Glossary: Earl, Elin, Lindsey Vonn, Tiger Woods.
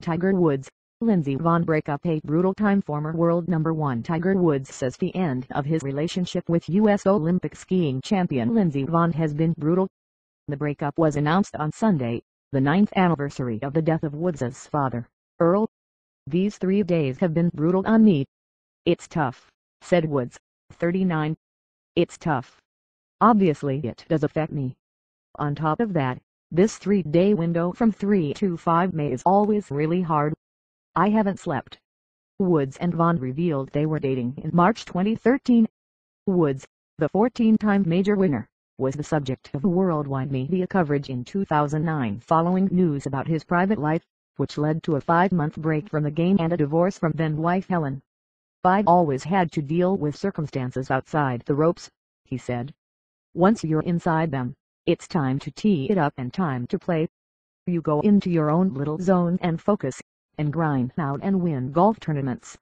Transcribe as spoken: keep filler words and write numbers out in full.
Tiger Woods, Lindsey Vonn breakup a brutal time. Former world number one Tiger Woods says the end of his relationship with U S Olympic skiing champion Lindsey Vonn has been brutal. The breakup was announced on Sunday, the ninth anniversary of the death of Woods' father, Earl. "These three days have been brutal on me. It's tough," said Woods, thirty-nine. "It's tough. Obviously it does affect me. On top of that, this three-day window from three to five May is always really hard. I haven't slept." Woods and Vonn revealed they were dating in March twenty thirteen. Woods, the fourteen-time major winner, was the subject of worldwide media coverage in two thousand nine following news about his private life, which led to a five-month break from the game and a divorce from then-wife Elin. "I've always had to deal with circumstances outside the ropes," he said. "Once you're inside them, it's time to tee it up and time to play. You go into your own little zone and focus, and grind out and win golf tournaments."